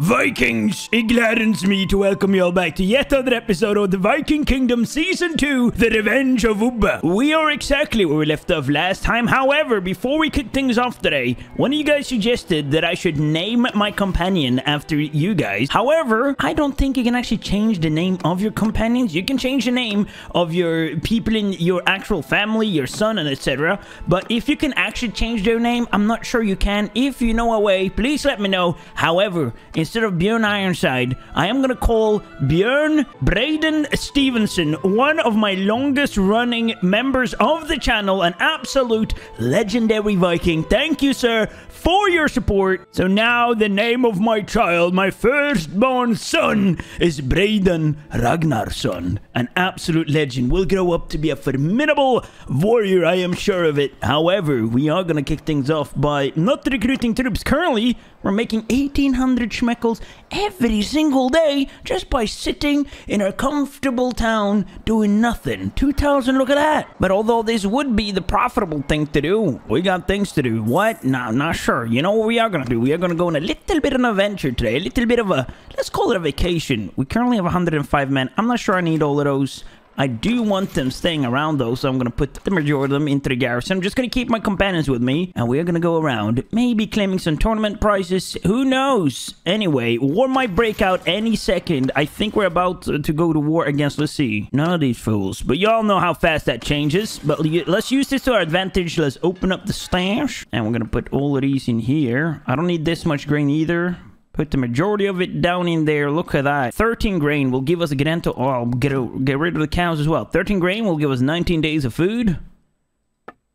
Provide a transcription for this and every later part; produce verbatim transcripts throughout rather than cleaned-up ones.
Vikings! It gladdens me to welcome you all back to yet another episode of the Viking Kingdom Season two, The Revenge of Ubba. We are exactly where we left off last time. However, before we kick things off today, one of you guys suggested that I should name my companion after you guys. However, I don't think you can actually change the name of your companions. You can change the name of your people in your actual family, your son, and et cetera. But if you can actually change their name, I'm not sure you can. If you know a way, please let me know. However, instead Instead of Bjorn Ironside, I am going to call Bjorn Brayden Stevenson, one of my longest running members of the channel, an absolute legendary Viking. Thank you, sir, for your support. So now the name of my child, my firstborn son, is Brayden Ragnarsson, an absolute legend. Will grow up to be a formidable warrior, I am sure of it. However, we are going to kick things off by not recruiting troops currently. We're making eighteen hundred schmeckles every single day just by sitting in our comfortable town doing nothing. two thousand, look at that. But although this would be the profitable thing to do, we got things to do. What? No, not sure. You know what we are going to do? We are going to go on a little bit of an adventure today. A little bit of a, let's call it a vacation. We currently have one hundred five men. I'm not sure I need all of those. I do want them staying around though, so I'm going to put the majority of them into the garrison. I'm just going to keep my companions with me, and we're going to go around, maybe claiming some tournament prizes. Who knows? Anyway, war might break out any second. I think we're about to go to war against, let's see, none of these fools. But y'all know how fast that changes. But let's use this to our advantage. Let's open up the stash, and we're going to put all of these in here. I don't need this much grain either. Put the majority of it down in there. Look at that. thirteen grain will give us a grand total. Oh, I'll get, a, get rid of the cows as well. thirteen grain will give us nineteen days of food.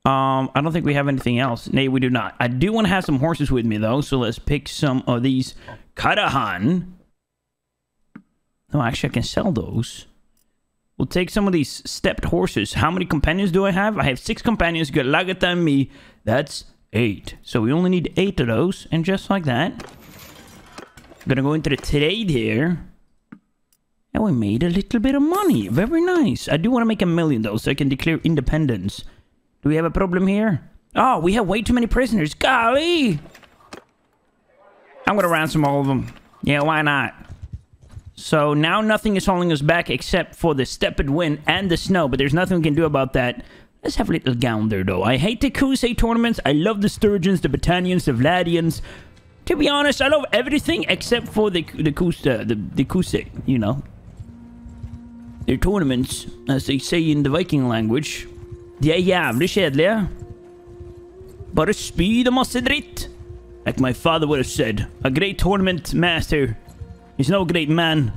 Um, I don't think we have anything else. Nay, we do not. I do want to have some horses with me, though. So let's pick some of these. Karahan. No, actually, I can sell those. We'll take some of these stepped horses. How many companions do I have? I have six companions. Good luck at time me. That's eight. So we only need eight of those. And just like that. Gonna go into the trade here. And we made a little bit of money. Very nice. I do want to make a million though, so I can declare independence. Do we have a problem here? Oh, we have way too many prisoners. Golly! I'm gonna ransom all of them. Yeah, why not? So now nothing is holding us back except for the tepid wind and the snow, but there's nothing we can do about that. Let's have a little gown there though. I hate the Crusade tournaments. I love the Sturgeons, the Battanians, the Vladians. To be honest, I love everything except for the the Kusa, the the Kusa, you know. Their tournaments, as they say in the Viking language, de är jävligt kedliga. Bara spyr massa dritt. Like my father would have said, a great tournament master is no great man,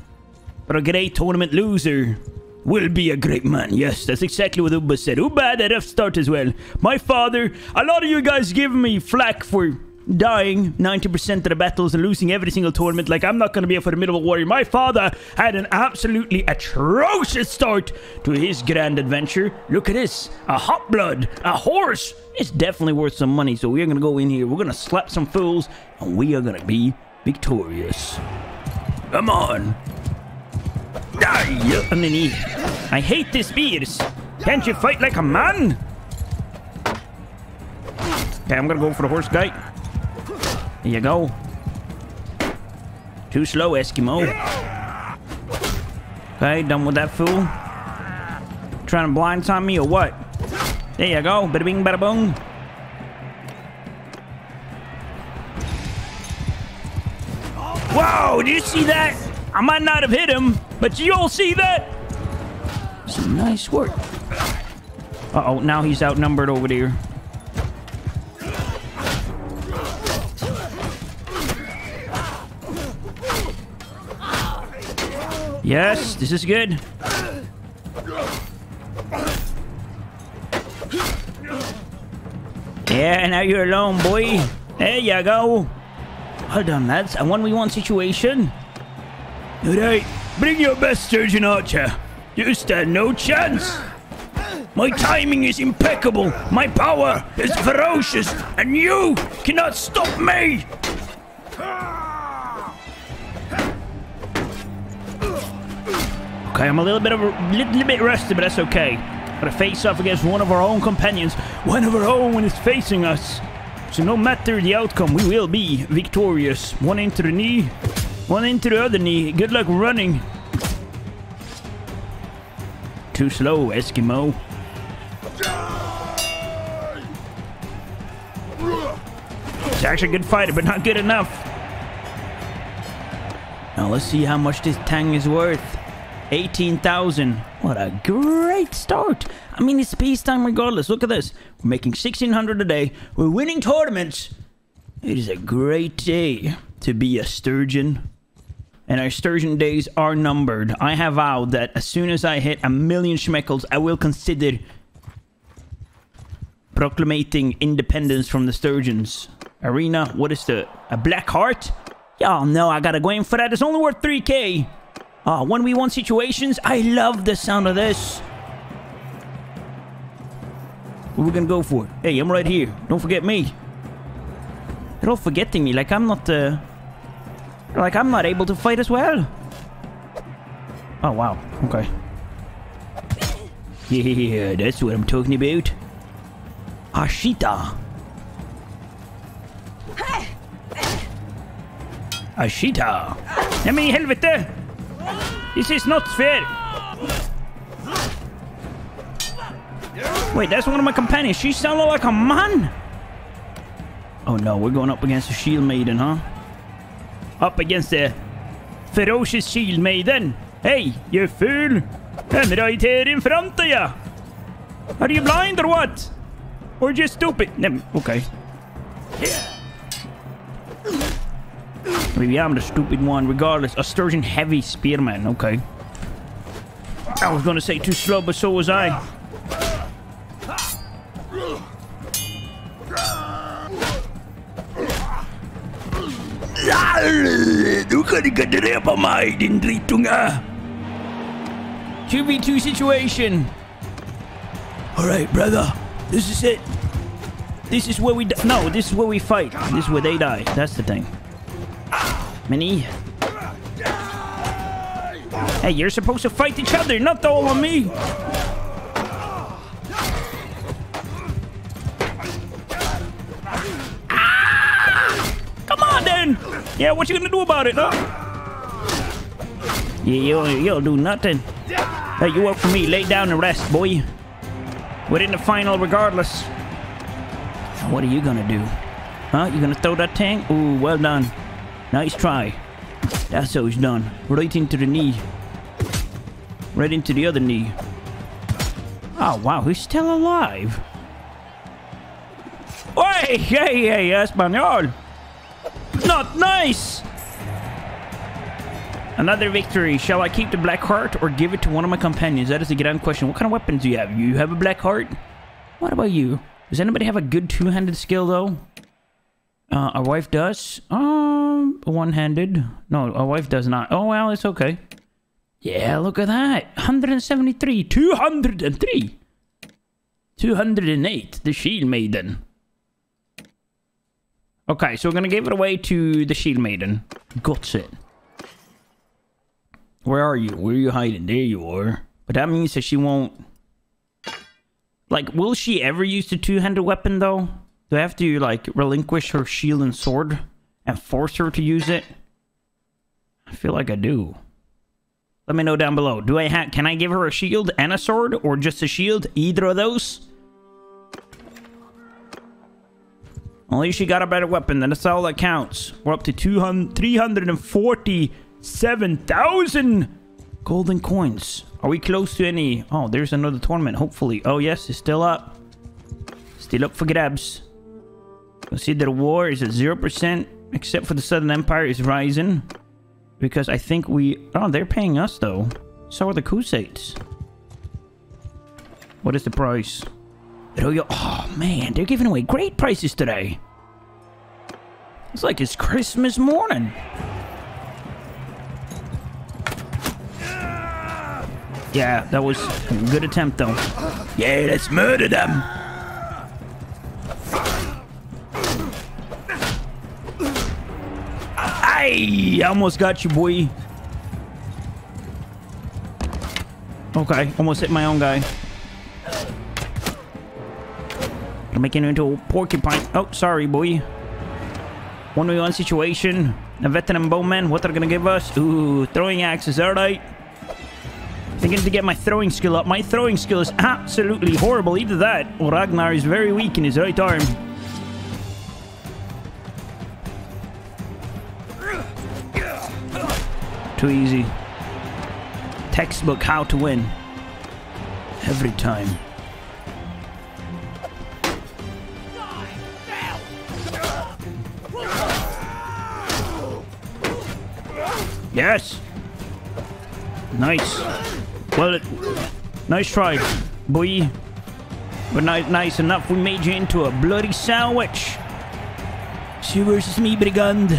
but a great tournament loser will be a great man. Yes, that's exactly what Ubba said. Ubba had a rough start as well. My father, a lot of you guys give me flack for dying ninety percent of the battles and losing every single tournament. Like, I'm not going to be a formidable warrior. My father had an absolutely atrocious start to his grand adventure. Look at this. A hot blood. A horse. It's definitely worth some money. So we're going to go in here. We're going to slap some fools. And we are going to be victorious. Come on. Die. I hate these spears. Can't you fight like a man? Okay, I'm going to go for the horse guy. There you go. Too slow, Eskimo. Okay, done with that fool. Trying to blindside me or what? There you go. Bada bing, bada boom. Whoa, did you see that? I might not have hit him, but you all see that? Some nice work. Uh-oh, now he's outnumbered over there. Yes, this is good. Yeah, now you're alone, boy. There you go. Well done, lads. A one v one situation. All right, bring your best Sturgeon archer. You stand no chance. My timing is impeccable. My power is ferocious. And you cannot stop me. Okay, I'm a little bit of a little bit rusty, but that's okay. Gotta face off against one of our own companions. One of our own is facing us. So no matter the outcome, we will be victorious. One into the knee. One into the other knee. Good luck running. Too slow, Eskimo. It's actually a good fighter, but not good enough. Now let's see how much this Tang is worth. eighteen thousand. What a great start. I mean, it's peacetime regardless. Look at this. We're making sixteen hundred a day. We're winning tournaments. It is a great day to be a Sturgeon. And our Sturgeon days are numbered. I have vowed that as soon as I hit a million schmeckles, I will consider proclamating independence from the Sturgeons. Arena, what is the... a black heart? Y'all know I gotta go in for that. It's only worth three K. Ah, one v one situations. I love the sound of this. What are we gonna go for? Hey, I'm right here. Don't forget me. They're all forgetting me. Like I'm not... Uh, like I'm not able to fight as well. Oh, wow. Okay. Yeah, that's what I'm talking about. Ashita. Ashita. I mean, helvete! This is not fair. Wait, that's one of my companions. She sounded like a man. Oh no, we're going up against a shield maiden, huh? Up against a ferocious shield maiden. Hey, you fool! I'm right here in front of you. Are you blind or what? Or just stupid? Okay. Yeah. Maybe I'm the stupid one. Regardless, a Sturgeon heavy spearman. Okay. I was gonna say too slow, but so was I. Du kan ikke drepe mig, din drittunge. two v two situation. Alright, brother. This is it. This is where we... Di no, this is where we fight. This is where they die. That's the thing. Mini. Hey, you're supposed to fight each other, not all on me. Ah! Come on, then. Yeah, what you gonna do about it, huh? Yeah, you'll, you'll do nothing. Hey, you work for me. Lay down and rest, boy. We're in the final regardless. Now, what are you gonna do? Huh? You gonna throw that tank? Ooh, well done. Nice try. That's how it's done. Right into the knee. Right into the other knee. Oh, wow. He's still alive. Hey, hey, hey, Espanol. Not nice. Another victory. Shall I keep the black heart or give it to one of my companions? That is a grand question. What kind of weapons do you have? You have a black heart? What about you? Does anybody have a good two-handed skill, though? Uh, our wife does. Um, one-handed. No, our wife does not. Oh, well, it's okay. Yeah, look at that. one hundred seventy-three. two hundred three. two hundred eight. The Shield Maiden. Okay, so we're gonna give it away to the Shield Maiden. Got it. Where are you? Where are you hiding? There you are. But that means that she won't... Like, will she ever use the two-handed weapon, though? Do I have to, like, relinquish her shield and sword and force her to use it? I feel like I do. Let me know down below. Do I ha- Can I give her a shield and a sword? Or just a shield? Either of those? Only she got a better weapon. Then that's all that counts. We're up to three hundred forty-seven thousand golden coins. Are we close to any? Oh, there's another tournament, hopefully. Oh, yes, it's still up. Still up for grabs. Consider war is at zero percent, except for the Southern Empire is rising. Because I think we... Oh, they're paying us, though. So are the Crusades. What is the price? Oh, man, they're giving away great prices today. It's like it's Christmas morning. Yeah, that was a good attempt, though. Yeah, let's murder them. I almost got you, boy. Okay, almost hit my own guy. I'm making it into a porcupine. Oh, sorry, boy. one v one situation. The veteran bowman, what they're gonna give us? Ooh, throwing axes, alright. Thinking to get my throwing skill up. My throwing skill is absolutely horrible. Either that, or Ragnar is very weak in his right arm. Too easy. Textbook how to win. Every time. Yes! Nice. Well, it, nice try, boy. But not nice enough. We made you into a bloody sandwich. It's you versus me, brigand.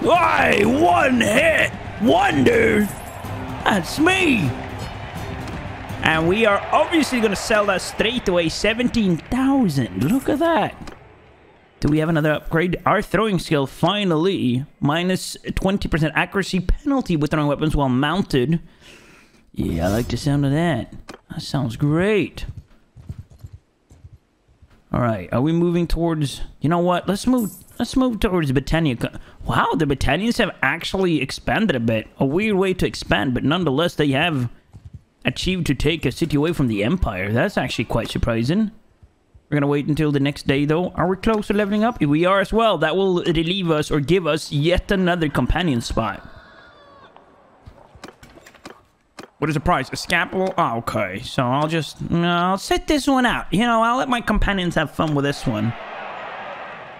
Why? One hit wonder. That's me. And we are obviously going to sell that straight away. seventeen thousand. Look at that. Do we have another upgrade? Our throwing skill, finally. Minus twenty percent accuracy penalty with throwing weapons while mounted. Yeah, I like the sound of that. That sounds great. Alright, are we moving towards... You know what? Let's move Let's move towards Battania. Wow, the Battanians have actually expanded a bit. A weird way to expand, but nonetheless, they have achieved to take a city away from the Empire. That's actually quite surprising. We're going to wait until the next day, though. Are we close to leveling up? If we are as well, that will relieve us or give us yet another companion spot. What is the price? A scalpel? Oh, okay. So I'll just... No, I'll set this one out. You know, I'll let my companions have fun with this one.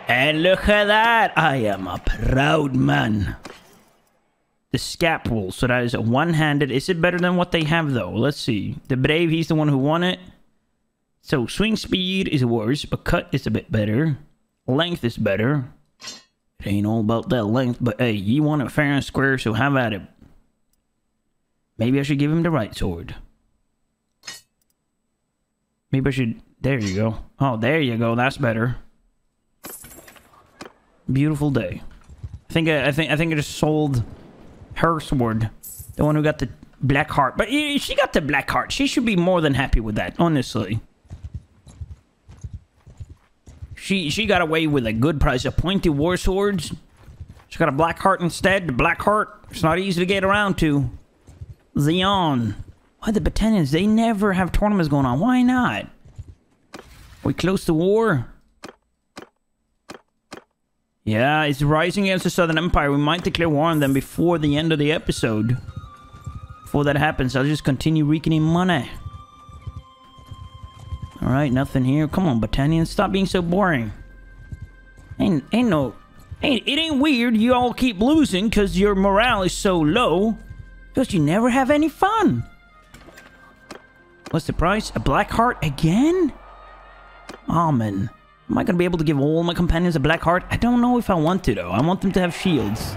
And look at that! I am a proud man. The scalpel. So that is a one-handed. Is it better than what they have, though? Let's see. The brave, he's the one who won it. So, swing speed is worse, but cut is a bit better. Length is better. It ain't all about that length, but hey, you want it fair and square, so have at it. Maybe I should give him the right sword. Maybe I should... There you go. Oh, there you go. That's better. Beautiful day. I think I, I think I think I just sold her sword. The one who got the black heart. But she got the black heart. She should be more than happy with that, honestly. She she got away with a good price. A pointy war swords. She got a black heart instead. The black heart. It's not easy to get around to. Zeon. Why the Battanians? They never have tournaments going on. Why not? We close to war. Yeah, it's rising against the Southern Empire. We might declare war on them before the end of the episode. Before that happens, I'll just continue raking in money. Alright, nothing here. Come on, Battanian. Stop being so boring. Ain't, ain't no... Ain't, it ain't weird you all keep losing because your morale is so low. Because you never have any fun. What's the price? A black heart again? Aw, man. Am I going to be able to give all my companions a black heart? I don't know if I want to, though. I want them to have shields.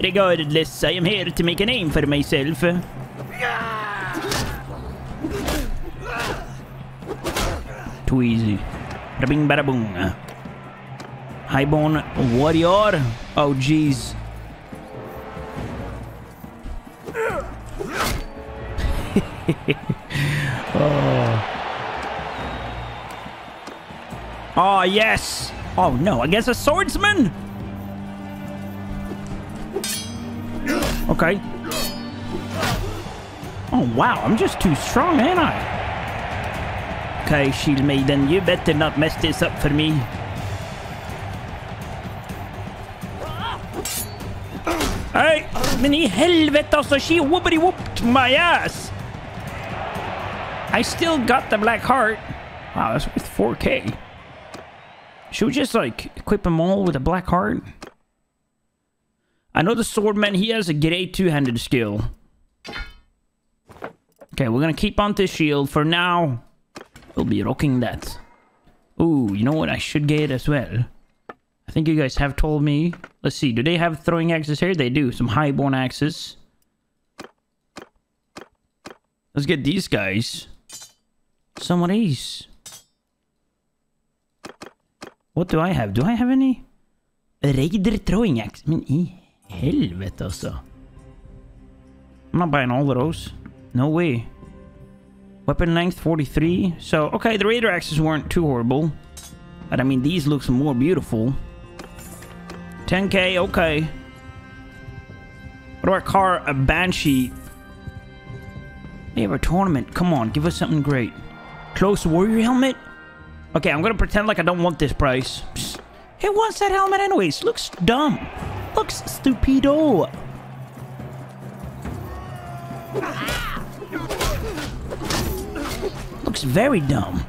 Regardless, I am here to make a name for myself. Too easy. Bada bing, bada boom. Highborn warrior. Oh, jeez. oh. oh, yes. Oh, no. I guess a swordsman? Okay. Oh, wow. I'm just too strong, ain't I? Okay, shield maiden, you better not mess this up for me. Hey, men I helvete also, she whoopity whooped my ass. I still got the black heart. Wow, that's worth four K. Should we just like equip them all with a black heart? I know the swordman, he has a grade two-handed skill. Okay, we're gonna keep on this shield for now. We'll be rocking that. Ooh, you know what I should get as well? I think you guys have told me. Let's see, do they have throwing axes here? They do. Some highborn axes. Let's get these guys. Some of these. What do I have? Do I have any? Raider throwing axe. I mean, I helvete also. I'm not buying all of those. No way. Weapon length, forty-three. So, okay, the Raider axes weren't too horrible. But I mean, these look more beautiful. ten K, okay. What do I car a Banshee? They have a tournament. Come on, give us something great. Close warrior helmet? Okay, I'm gonna pretend like I don't want this price. Psst. Who wants that helmet anyways? Looks dumb. Looks stupido. Looks very dumb.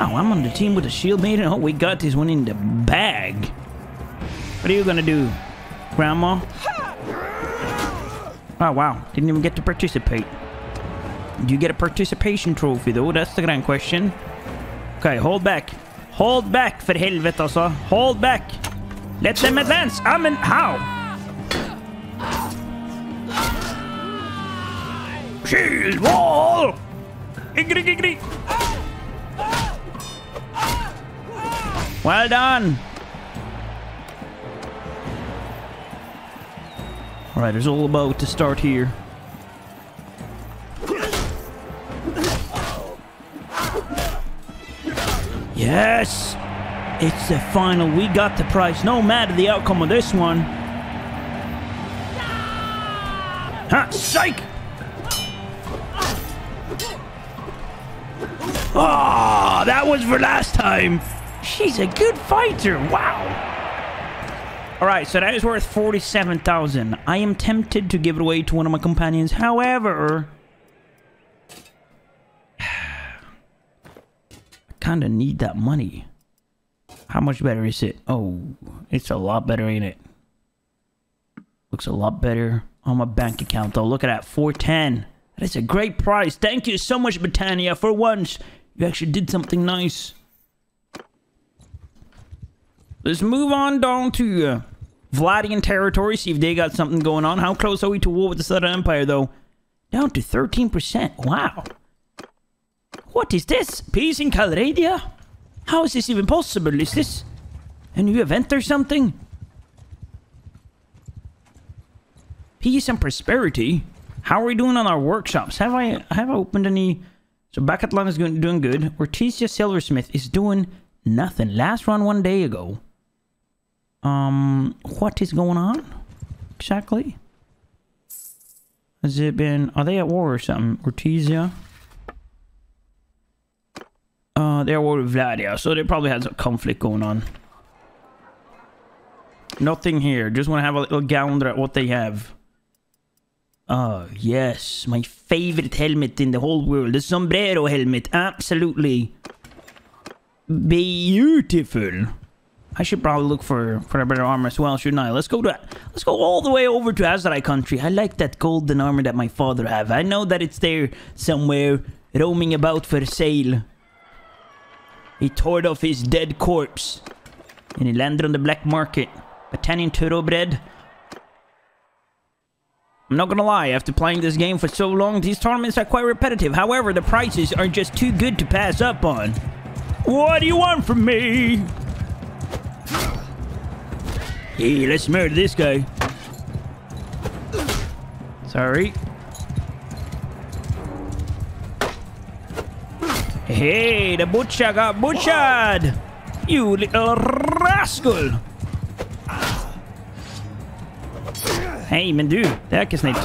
Oh, I'm on the team with the shield maiden. Oh, we got this one in the bag. What are you gonna do, Grandma? Oh, wow. Didn't even get to participate. Do you get a participation trophy, though? That's the grand question. Okay, hold back. Hold back, för helvete alltså. Hold back. Let them advance. I mean, how? Shield wall! Igri, igri. Well done. All right, there's all about to start here. Yes! It's the final. We got the prize. No matter the outcome of this one. Huh? Psych! Ah, oh, that was for last time. She's a good fighter. Wow. Alright, so that is worth forty-seven thousand. I am tempted to give it away to one of my companions. However, I kind of need that money. How much better is it? Oh, it's a lot better, ain't it? Looks a lot better on my bank account, though. Look at that, four ten. That is a great price. Thank you so much, Battania. For once, you actually did something nice. Let's move on down to uh, Vladian territory, see if they got something going on. How close are we to war with the Southern Empire, though? Down to thirteen percent. Wow. What is this? Peace in Calradia? How is this even possible? Is this a new event or something? Peace and prosperity? How are we doing on our workshops? Have I have I opened any? So Backatlan is going, doing good. Ortizia Silversmith is doing nothing. Last run one day ago. Um, what is going on exactly? Has it been? Are they at war or something? Ortizia. Uh, they're at war with Vladia, so they probably had some conflict going on. Nothing here. Just want to have a little gander at what they have. Oh yes, my favorite helmet in the whole world, the sombrero helmet. Absolutely beautiful. I should probably look for, for a better armor as well, shouldn't I? Let's go to, let's go all the way over to Aserai country. I like that golden armor that my father have. I know that it's there somewhere, roaming about for sale. He tore off his dead corpse, and he landed on the black market. Battanian thoroughbred. I'm not gonna lie, after playing this game for so long, these tournaments are quite repetitive. However, the prices are just too good to pass up on. What do you want from me? Hey, let's murder this guy. Sorry. Hey, the butcher got butchered. You little rascal. Hey, man, dude. That is nice.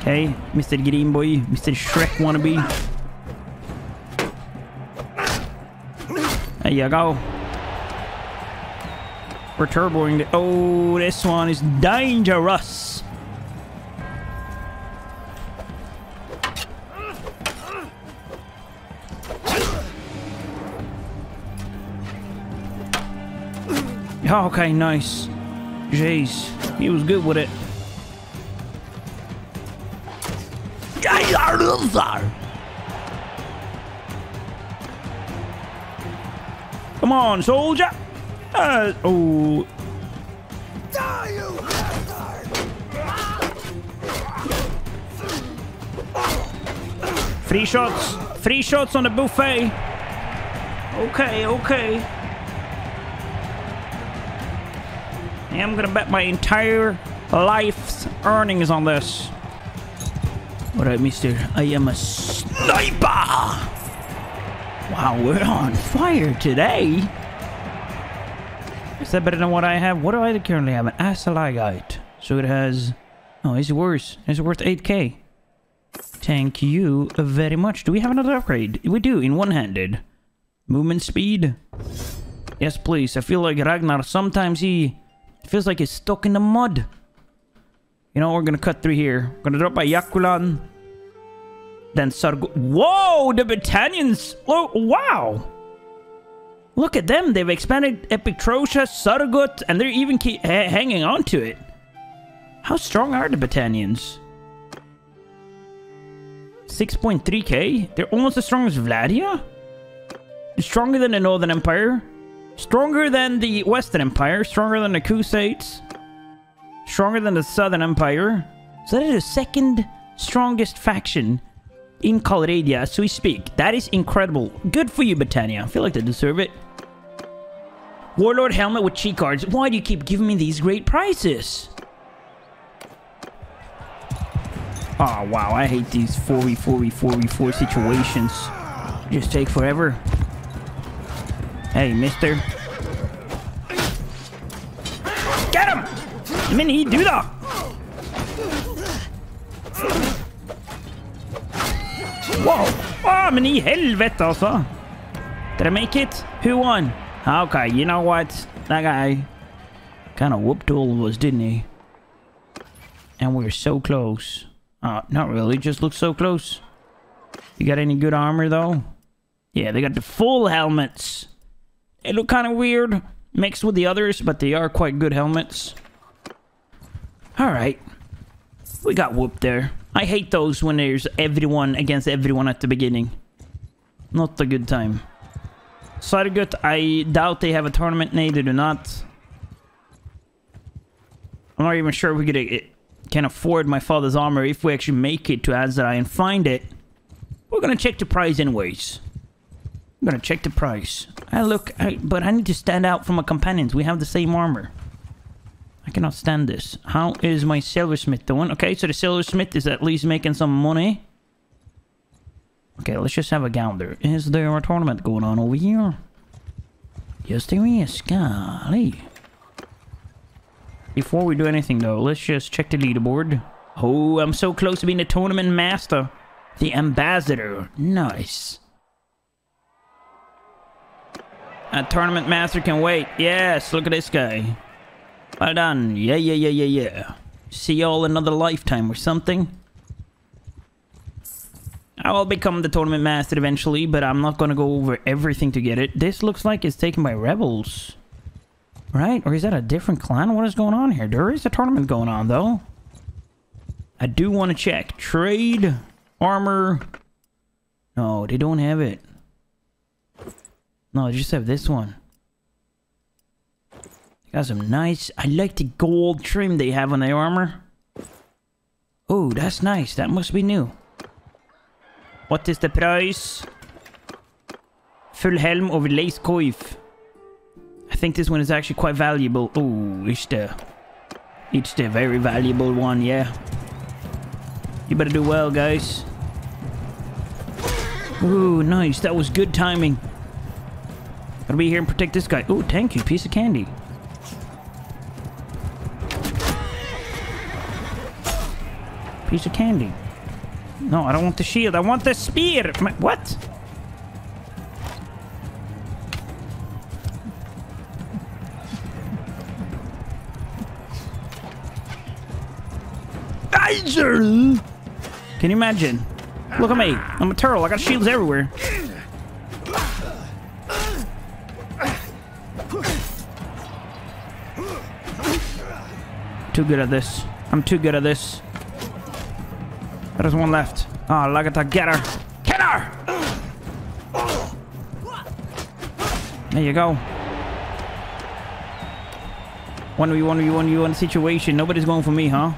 Okay, Mister Green Boy, Mister Shrek wannabe. There you go. We're turboing the... Oh, this one is dangerous. Oh, okay, nice. Jeez, he was good with it. Come on, soldier! Uh, oh. Die, you bastard! Free shots! Free shots on the buffet! Okay, okay. I'm gonna bet my entire life's earnings on this. Alright, mister. I am a sniper! Wow, we're on fire today. Is that better than what I have? What do I currently have? An Asalagite. So it has... Oh, it's worse. It's worth eight K. Thank you very much. Do we have another upgrade? We do, in one-handed. Movement speed? Yes, please. I feel like Ragnar, sometimes he... feels like he's stuck in the mud. You know, we're gonna cut through here. We're gonna drop by Yakulan. Then Sargut. Whoa! The Battanians! Oh, wow! Look at them. They've expanded Epictrocia, Sargut, and they're even keep ha hanging on to it. How strong are the Battanians? six point three K? They're almost as strong as Vladia? Stronger than the Northern Empire? Stronger than the Western Empire? Stronger than the Crusades? Stronger than the Southern Empire? So that is the second strongest faction in Calradia as we speak. That is incredible. Good for you, Battania. I feel like they deserve it. Warlord helmet with cheat cards. Why do you keep giving me these great prizes? Oh wow, I hate these four v four v four v four situations. Just take forever. Hey, mister. Get him! I mean, he do that. Wow! Ah, men I helvete, also. Did I make it? Who won? Okay, you know what? That guy kind of whooped all of us, didn't he? And we were so close. Uh, not really. Just looked so close. You got any good armor, though? Yeah, they got the full helmets. They look kind of weird mixed with the others, but they are quite good helmets. All right. We got whooped there. I hate those when there's everyone against everyone at the beginning. Not a good time. Sargut, I doubt they have a tournament. Nay, they do not. I'm not even sure if we could, it, can afford my father's armor if we actually make it to Aserai and find it. We're going to check the price anyways. I'm going to check the price. I look, I, but I need to stand out from my companions. We have the same armor. I cannot stand this. How is my silversmith doing? Okay, so the silversmith is at least making some money. Okay, let's just have a gander. Is there a tournament going on over here? Yes, there is. Golly. Before we do anything, though, let's just check the leaderboard. Oh, I'm so close to being the tournament master. The ambassador. Nice. A tournament master can wait. Yes, look at this guy. Well done. Yeah, yeah, yeah, yeah, yeah. See y'all another lifetime or something. I will become the tournament master eventually, but I'm not going to go over everything to get it. This looks like it's taken by rebels. Right? Or is that a different clan? What is going on here? There is a tournament going on, though. I do want to check. Trade. Armor. No, they don't have it. No, they just have this one. Got some nice... I like the gold trim they have on their armor. Oh, that's nice. That must be new. What is the price? Full helm over lace coif. I think this one is actually quite valuable. Oh, it's the... It's the very valuable one, yeah. You better do well, guys. Oh, nice. That was good timing. Gotta be here and protect this guy. Oh, thank you. Piece of candy. Piece of candy. No, I don't want the shield. I want the spear. My, what? Can you imagine? Look at me. I'm a turtle. I got shields everywhere. Too good at this. I'm too good at this. There's one left. Ah, oh, Lagata, get her! Get her! There you go. one v one v one v one situation. Nobody's going for me, huh?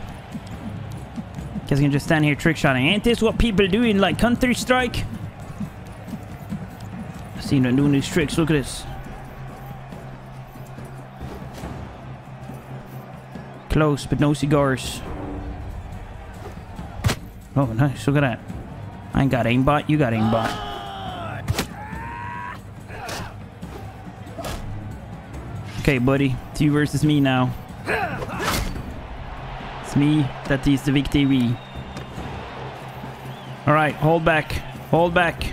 Guess I can just stand here trick-shotting. Ain't this what people do in, like, Counter Strike? I see them doing these tricks. Look at this. Close, but no cigars. Oh, nice. Look at that. I ain't got aimbot. You got aimbot. Okay, buddy. It's you versus me now. It's me that is the victory. Alright, hold back. Hold back.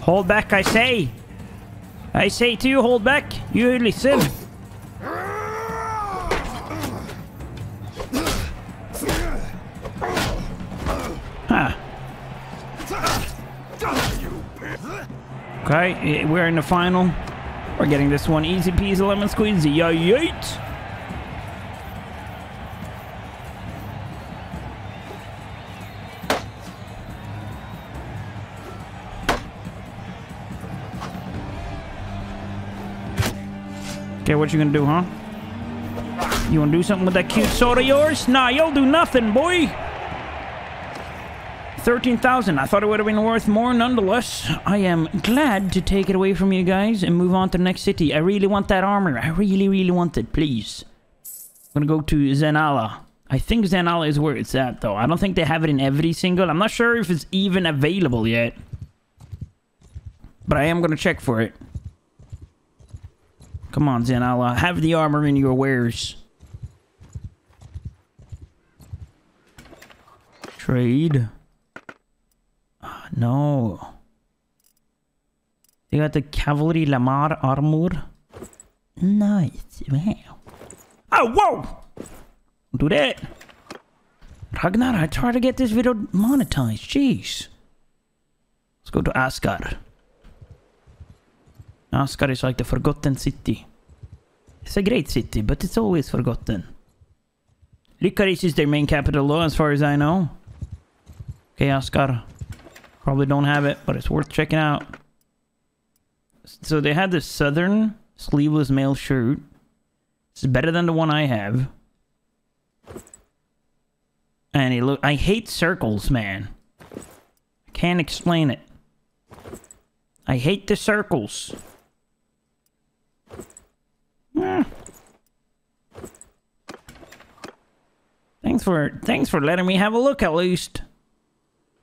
Hold back, I say. I say to you, hold back. You listen. Okay, we're in the final. We're getting this one easy peasy lemon squeezy. Yeah, yeet. Okay, what you gonna do, huh? You wanna do something with that cute sword of yours? Nah, you'll do nothing, boy. thirteen thousand. I thought it would have been worth more. Nonetheless, I am glad to take it away from you guys and move on to the next city. I really want that armor. I really, really want it. Please. I'm going to go to Zanala. I think Zanala is where it's at, though. I don't think they have it in every single. I'm not sure if it's even available yet. But I am going to check for it. Come on, Zanala. Have the armor in your wares. Trade. No. They got the cavalry Lamar armor. Nice. Wow. Oh, whoa! Don't do that. Ragnar, I try to get this video monetized. Jeez. Let's go to Asgard. Asgard is like the forgotten city. It's a great city, but it's always forgotten. Lycaris is their main capital, though, as far as I know. Okay, Asgard. Probably don't have it, but it's worth checking out. So they had this Southern sleeveless male shirt. It's better than the one I have. And it look, I hate circles, man. I can't explain it. I hate the circles. Eh. Thanks for thanks for letting me have a look at least.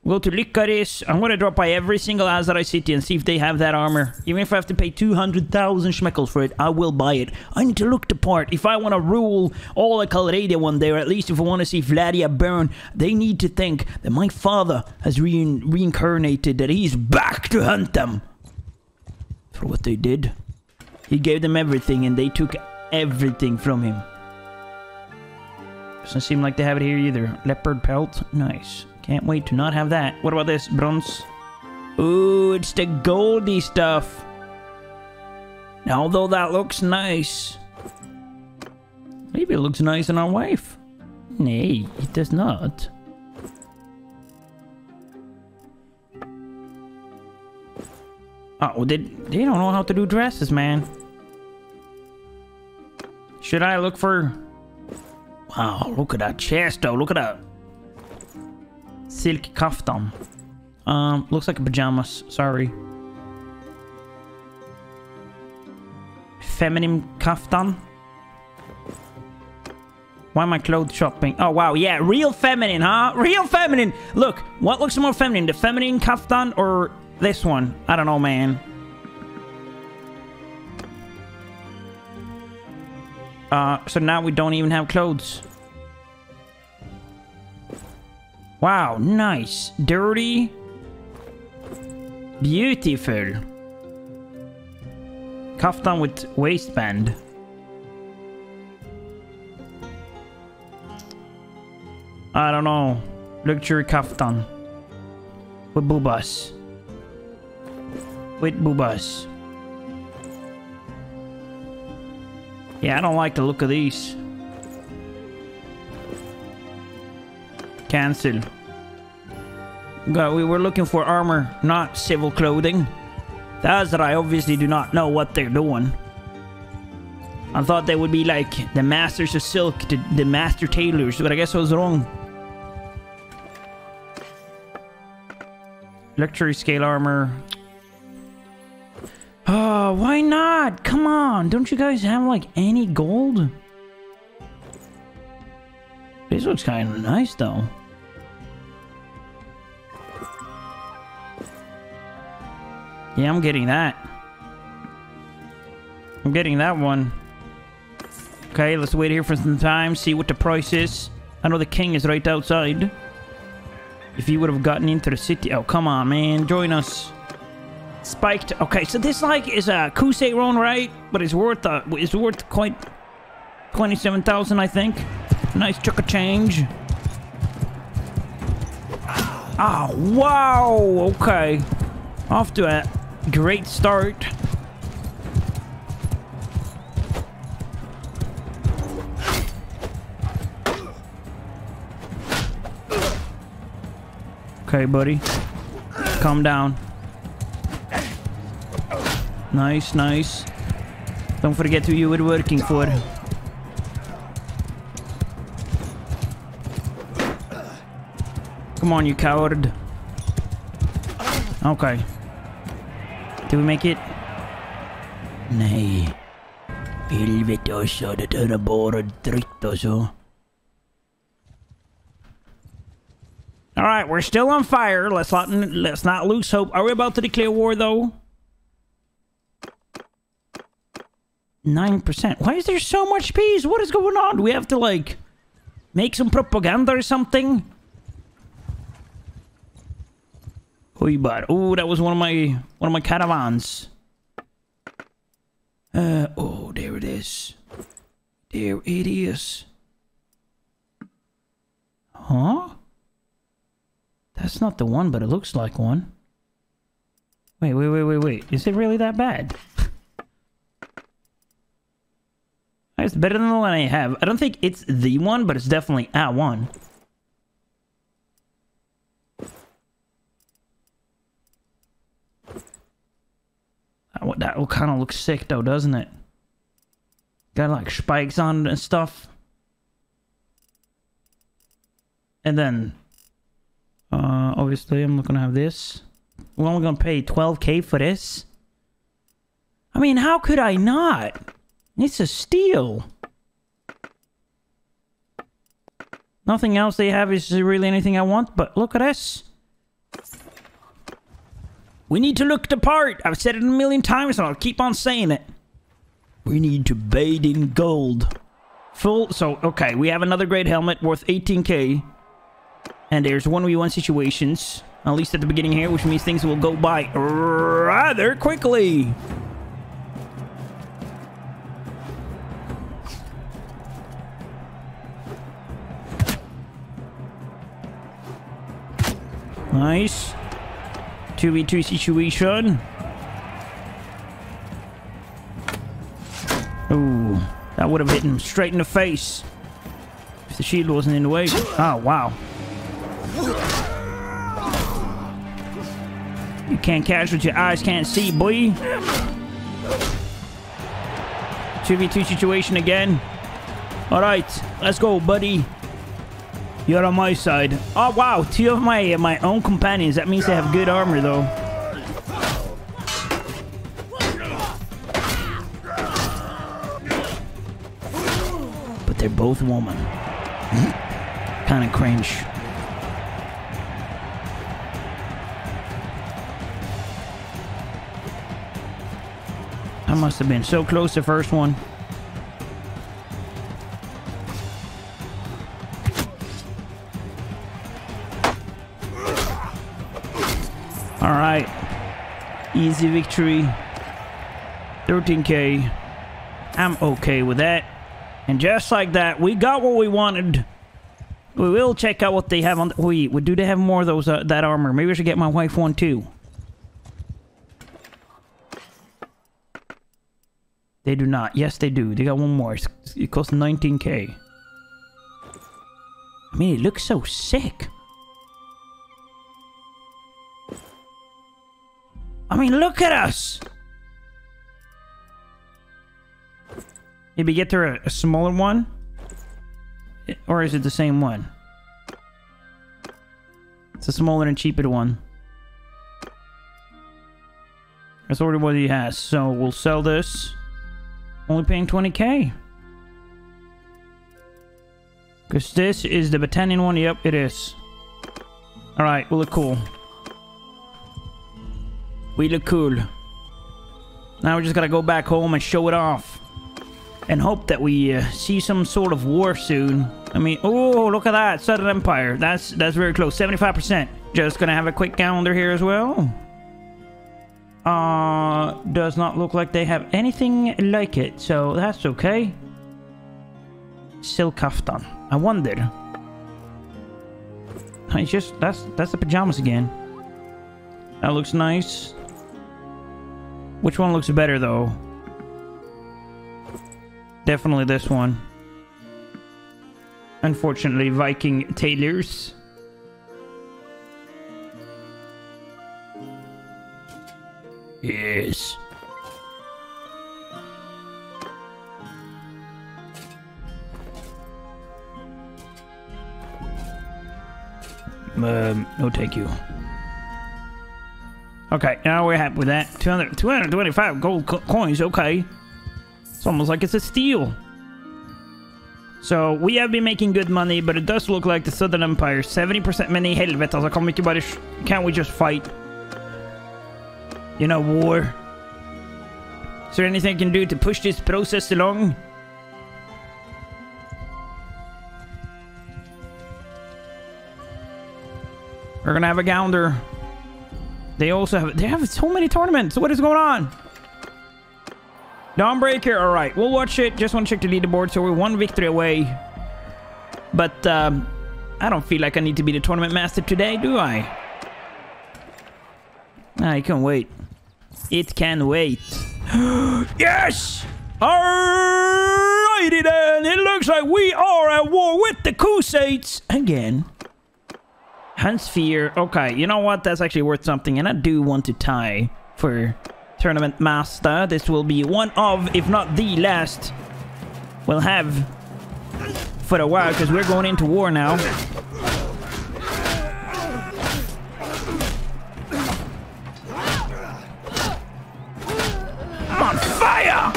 Go to Lycaris. I'm going to drop by every single Aserai city and see if they have that armor. Even if I have to pay two hundred thousand schmeckles for it, I will buy it. I need to look the part. If I want to rule all of Calradia one day, or at least if I want to see Vladia burn, they need to think that my father has re reincarnated, that he's back to hunt them. For what they did. He gave them everything and they took everything from him. Doesn't seem like they have it here either. Leopard pelt. Nice. Can't wait to not have that. What about this? Bronze? Ooh, it's the goldy stuff. Now, although that looks nice. Maybe it looks nice on our wife. Nay, it does not. Oh, they, they don't know how to do dresses, man. Should I look for... Wow, look at that chest, though. Look at that. Silk kaftan. Um, looks like pajamas. Sorry. Feminine kaftan. Why am I clothes shopping? Oh, wow. Yeah, real feminine, huh? Real feminine. Look, what looks more feminine? The feminine kaftan or this one? I don't know, man. Uh, so now we don't even have clothes. Wow, nice. Dirty. Beautiful. Kaftan with waistband. I don't know. Luxury kaftan. With boobas. With boobas. Yeah, I don't like the look of these. Cancel. God, we were looking for armor, not civil clothing. The Aserai obviously do not know what they're doing. I thought they would be like the masters of silk, the, the master tailors, but I guess I was wrong. Luxury scale armor. Oh, why not? Come on, don't you guys have like any gold? This looks kind of nice, though. Yeah, I'm getting that. I'm getting that one. Okay, let's wait here for some time, see what the price is. I know the king is right outside. If he would have gotten into the city. Oh, come on, man. Join us. Spiked. Okay, so this, like, is a Kuseiron, right? But it's worth a, it's worth quite twenty-seven thousand, I think. Nice chunk of change. Ah, oh, wow. Okay. Off to a great start. Okay, buddy. Calm down. Nice, nice. Don't forget who you were working for. Come on, you coward. Okay. Did we make it? Nej. Helvete också, det är bara dritt också. All right, we're still on fire. Let's not let's not lose hope. Are we about to declare war though? nine percent. Why is there so much peace? What is going on? Do we have to, like, make some propaganda or something? Oy, but oh, that was one of my one of my caravans. Uh oh, there it is. There it is. Huh? That's not the one, but it looks like one. Wait, wait, wait, wait, wait. Is it really that bad? It's better than the one I have. I don't think it's the one, but it's definitely a one. That, that kind of looks sick, though, doesn't it? Got, like, spikes on it and stuff. And then... Uh, obviously, I'm not gonna have this. We're only gonna pay twelve K for this. I mean, how could I not? It's a steal. Nothing else they have is really anything I want, but look at us. We need to look the part. I've said it a million times, and I'll keep on saying it. We need to bathe in gold. Full, so, okay, we have another great helmet worth eighteen K. And there's one v one situations, at least at the beginning here, which means things will go by rather quickly. Nice. two v two situation. Ooh, that would have hit him straight in the face. If the shield wasn't in the way. Oh, wow. You can't catch what your eyes can't see, boy. two v two situation again. Alright, let's go, buddy. You're on my side. Oh, wow. Two of my uh, my own companions. That means they have good armor, though. But they're both women. Kind of cringe. I must have been so close the first one. Alright. Easy victory. thirteen K. I'm okay with that. And just like that, we got what we wanted. We will check out what they have on... Wait, do they have more of those, uh, that armor? Maybe I should get my wife one too. They do not. Yes, they do. They got one more. It costs nineteen K. I mean, it looks so sick. I mean, look at us! Maybe get her a, a smaller one? Or is it the same one? It's a smaller and cheaper one. That's already what he has, so we'll sell this. Only paying twenty K. Because this is the Battanian one. Yep, it is. Alright, we'll look cool. We look cool. Now we just gotta go back home and show it off. And hope that we uh, see some sort of war soon. I mean, oh, look at that. Southern Empire. That's that's very close. seventy-five percent. Just gonna have a quick calendar here as well. Uh, does not look like they have anything like it. So that's okay. Silk kaftan. I wonder. It's just, that's, that's the pajamas again. That looks nice. Which one looks better though? Definitely this one. Unfortunately, Viking tailors. Yes. Um, no thank you. Okay, now we're happy with that. two hundred, two hundred twenty-five gold co coins, okay. It's almost like it's a steal. Så vi har been making good money, but it does look like the Southern Empire seventy percent. Men i helvete, alltså kommer inte bara... Can't we just fight? You know, war. Is there anything I can do to push this process along? We're gonna have a Gounder. They also have... They have so many tournaments. What is going on? Dawnbreaker, alright, we'll watch it. Just want to check the leaderboard, so we're one victory away. But, um, I don't feel like I need to be the tournament master today, do I? I can wait. It can wait. Yes! Alrighty then, it looks like we are at war with the Crusades again. Hunsphere, okay, you know what? That's actually worth something, and I do want to tie for... Tournament Master. This will be one of, if not the last, we'll have for a while, because we're going into war now. I'm on fire!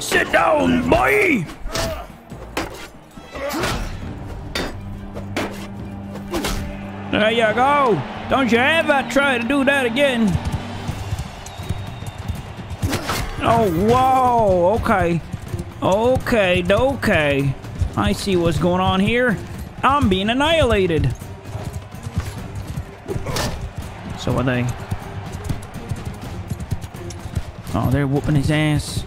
Sit down, boy! There you go! Don't you ever try to do that again! Oh, whoa! Okay. Okay, okay. I see what's going on here. I'm being annihilated! So are they. Oh, they're whooping his ass.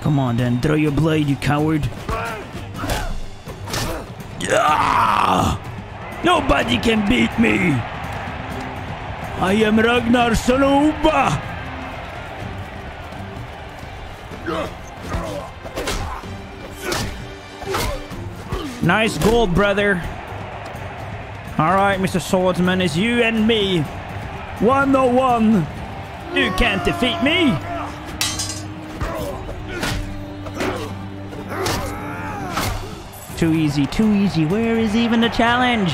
Come on then, throw your blade, you coward. Ah, nobody can beat me. I am Ragnar Salouba. Nice gold, brother. Alright, Mister Swordsman, it's you and me. one oh one. You can't defeat me. Too easy, too easy. Where is even the challenge?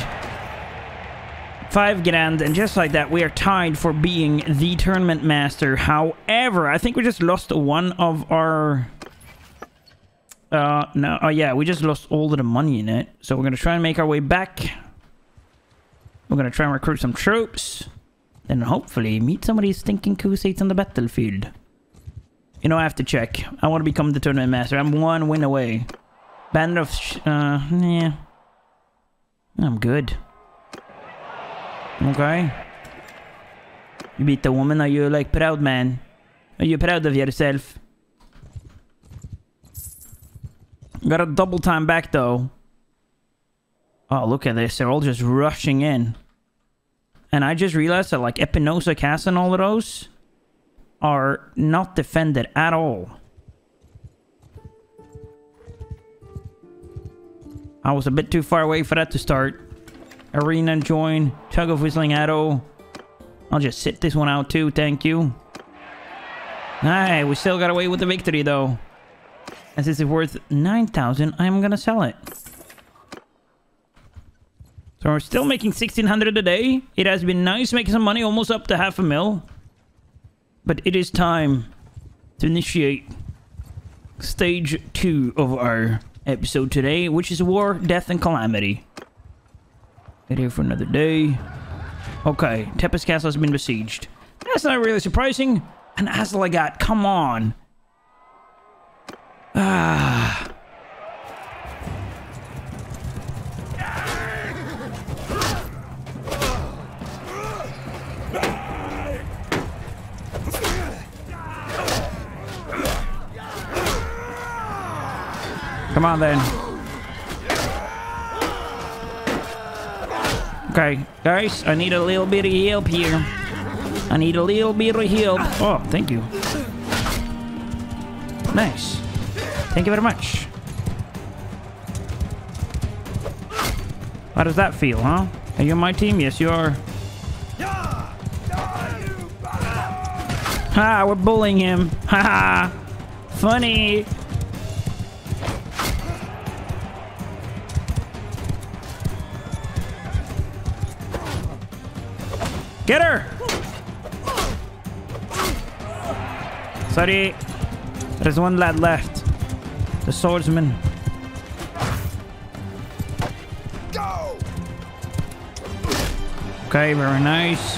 Five grand, and just like that, we are tied for being the tournament master. However, I think we just lost one of our... Uh, no, oh yeah, we just lost all of the money in it. So we're gonna try and make our way back. We're gonna try and recruit some troops. Then hopefully meet some of these stinking Crusades on the battlefield. You know, I have to check. I want to become the tournament master. I'm one win away. Band of... Sh uh, yeah. I'm good. Okay. You beat the woman, are you like proud, man? Are you proud of yourself? Got a double time back, though. Oh, look at this. They're all just rushing in. And I just realized that, like, Epictrocia Castle and all of those are not defended at all. I was a bit too far away for that to start. Arena join. Tug of Whistling Arrow. I'll just sit this one out too, thank you. Alright, we still got away with the victory though. And since it's worth nine thousand, I'm gonna sell it. So we're still making sixteen hundred a day. It has been nice making some money, almost up to half a mil. But it is time to initiate stage two of our episode today, which is war, death, and calamity. Get here for another day. Okay, Tepes Castle has been besieged. That's not really surprising. And Asgard, come on. Ah. Come on then. Okay, guys, I need a little bit of help here. I need a little bit of help. Oh, thank you. Nice. Thank you very much. How does that feel, huh? Are you on my team? Yes, you are. Ah, we're bullying him. Haha. Funny. Get her! Sorry. There's one lad left. The swordsman. Go! Okay, very nice.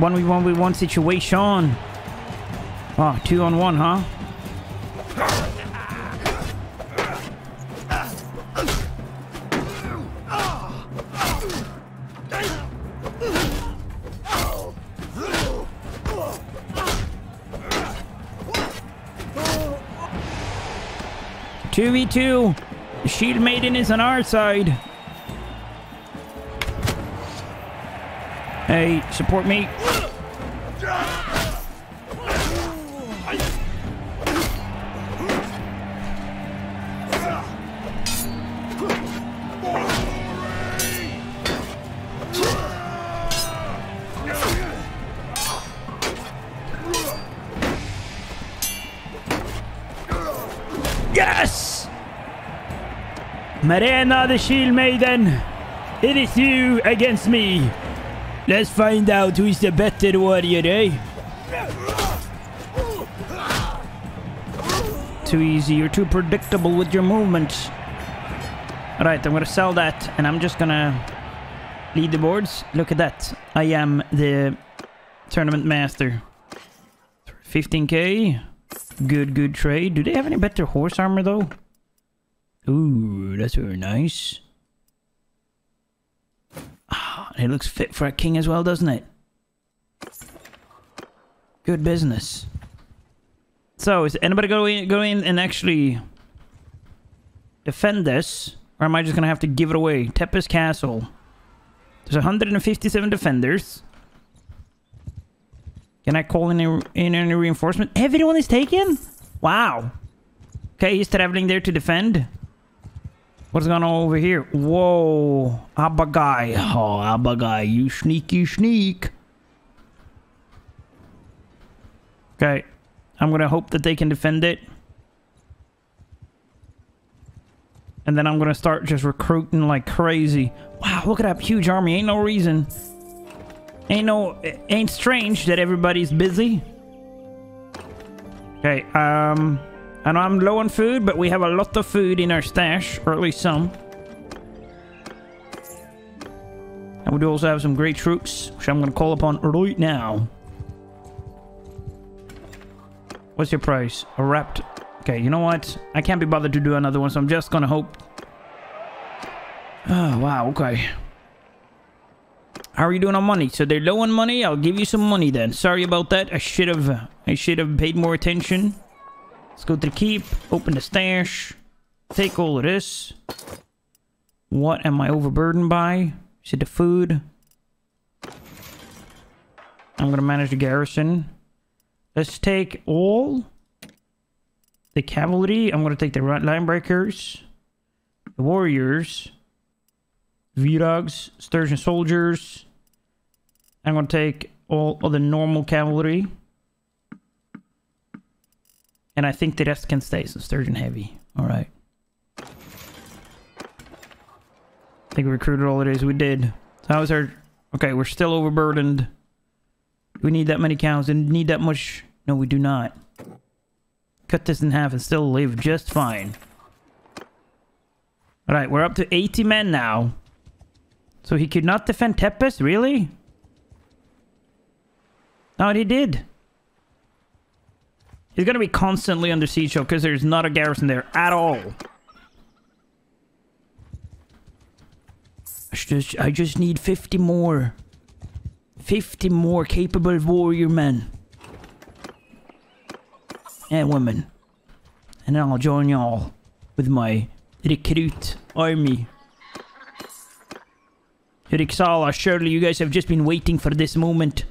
one v one v one situation. Oh, two on one, huh? two v two. The shield maiden is on our side. Hey, support me. Mariana, the shield maiden, it is you against me. Let's find out who is the better warrior, eh? Too easy, you're too predictable with your movements. Alright, I'm gonna sell that and I'm just gonna lead the boards. Look at that, I am the tournament master. fifteen K, good, good trade. Do they have any better horse armor though? Ooh, that's very nice. Ah, it looks fit for a king as well, doesn't it? Good business. So, is anybody going to go in and actually defend this? Or am I just going to have to give it away? Tepes Castle. There's one hundred fifty-seven defenders. Can I call in, a, in any reinforcement? Everyone is taken? Wow. Okay, he's traveling there to defend. What's going on over here? Whoa. Abba guy. Oh, Abba guy. You sneaky sneak. Okay. I'm going to hope that they can defend it. And then I'm going to start just recruiting like crazy. Wow, look at that huge army. Ain't no reason. Ain't no... Ain't strange that everybody's busy. Okay, um... I know I'm low on food, but we have a lot of food in our stash, or at least some. And we do also have some great troops, which I'm going to call upon right now. What's your price? A wrapped... Okay, you know what? I can't be bothered to do another one, so I'm just going to hope... Oh, wow, okay. How are you doing on money? So they're low on money, I'll give you some money then. Sorry about that, I should have... I should have paid more attention. Let's go to the keep, open the stash, take all of this. What am I overburdened by? Is it the food? I'm gonna manage the garrison. Let's take all the cavalry. I'm gonna take the line breakers, the warriors, Virags, Sturgeon soldiers. I'm gonna take all of the normal cavalry. And I think the rest can stay, so Sturgeon heavy. Alright. I think we recruited all it is we did. So how's our... Okay, we're still overburdened. Do we need that many cows? Do we need that much? No, we do not. Cut this in half and still live just fine. Alright, we're up to eighty men now. So he could not defend Tepes? Really? No, he did. He's going to be constantly under siege, though, because there's not a garrison there at all. I just, I just need fifty more. fifty more capable warrior men. And women. And I'll join y'all with my recruit army. Rixala, surely you guys have just been waiting for this moment.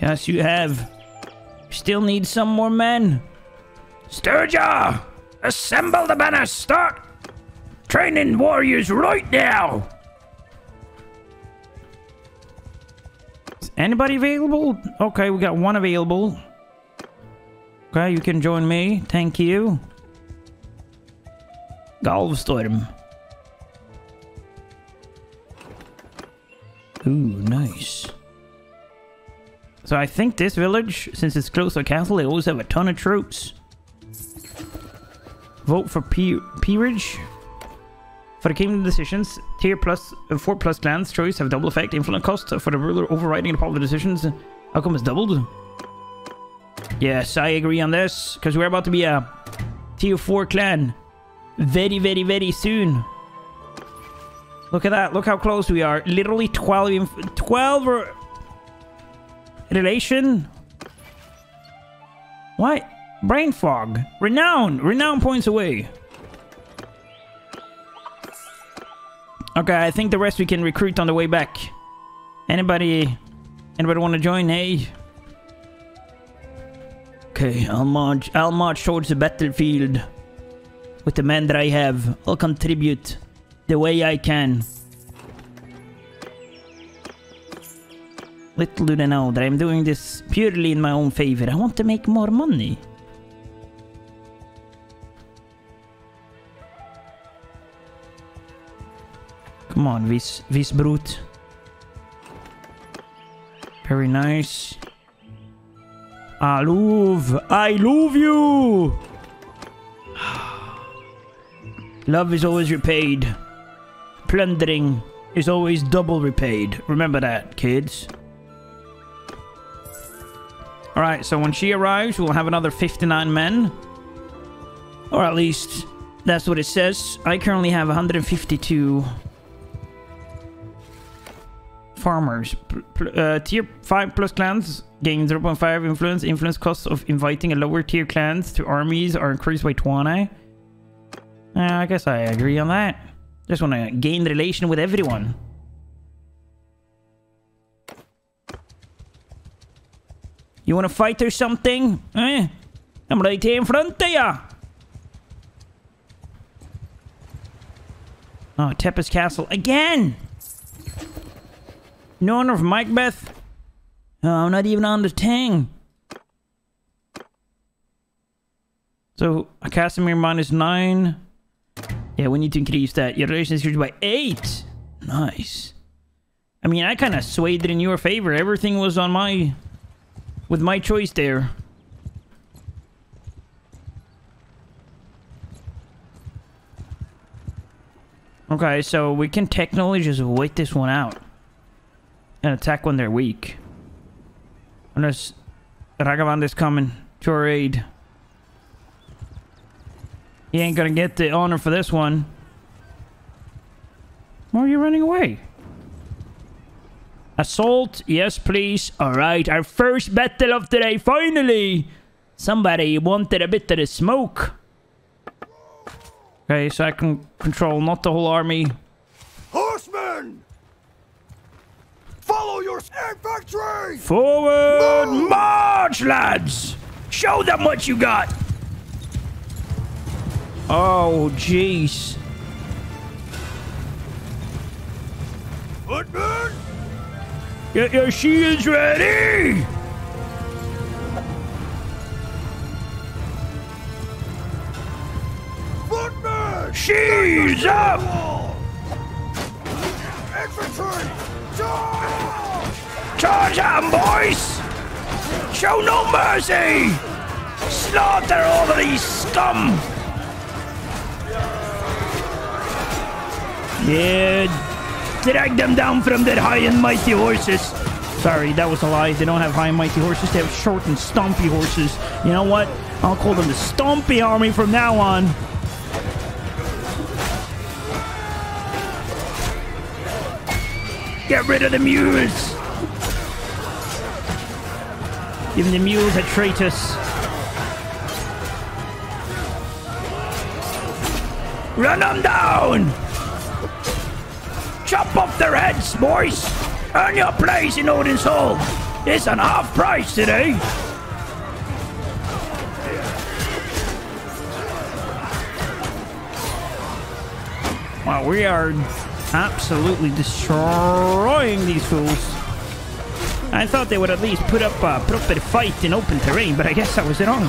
Yes, you have. Still need some more men. Sturgeon! Assemble the banners! Start training warriors right now! Is anybody available? Okay, we got one available. Okay, you can join me. Thank you. Galvstorm. Ooh, nice. So I think this village, since it's close to a castle, they always have a ton of troops. Vote for pe peerage. For the kingdom decisions, tier plus uh, four plus clans choice have double effect. Influence cost for the ruler overriding the popular decisions. Outcome is doubled. Yes, I agree on this, because we're about to be a tier four clan. Very, very, very soon. Look at that. Look how close we are. Literally twelve... twelve or... Relation? What? Brain fog. Renown. Renown points away. Okay, I think the rest we can recruit on the way back. Anybody... Anybody want to join, hey? Okay, I'll march... I'll march towards the battlefield. With the men that I have, I'll contribute the way I can. Little do they know that I'm doing this purely in my own favor. I want to make more money. Come on, this, this brute. Very nice. I love, I love you! Love is always repaid. Plundering is always double repaid. Remember that, kids. Alright, so when she arrives, we'll have another fifty-nine men. Or at least, that's what it says. I currently have one hundred fifty-two farmers. Uh, tier five plus clans gain zero point five influence. Influence costs of inviting a lower tier clans to armies are increased by twenty. Uh, I guess I agree on that. Just want to gain relation with everyone. You want to fight or something? Eh? I'm right here in front of ya! Oh, Tepes Castle. Again! No honor of Macbeth. Oh, I'm not even on the tang. So, a Casimir minus nine... Yeah, we need to increase that. Your relation is increased by eight. Nice. I mean, I kind of swayed it in your favor. Everything was on my... With my choice there. Okay, so we can technically just wait this one out. And attack when they're weak. Unless... Raghavan is coming to our aid. He ain't gonna get the honor for this one. Why are you running away? Assault, yes please. Alright, our first battle of the day, finally! Somebody wanted a bit of the smoke. Okay, so I can control not the whole army. Horsemen! Follow your infantry! Forward Move. March, lads! Show them what you got! Oh, jeez. Footman! Get your shields ready! She's up! Infantry! Charge! Charge at 'em, boys! Show no mercy! Slaughter all of these scum! Yeah, drag them down from their high and mighty horses. Sorry, that was a lie. They don't have high and mighty horses. They have short and stompy horses. You know what? I'll call them the Stompy Army from now on. Get rid of the mules. Give the mules a traitors. Run them down. Chop off their heads, boys! Earn your place in Odin's Hall! It's on half price today! Wow, we are absolutely destroying these fools. I thought they would at least put up a proper fight in open terrain, but I guess I was wrong.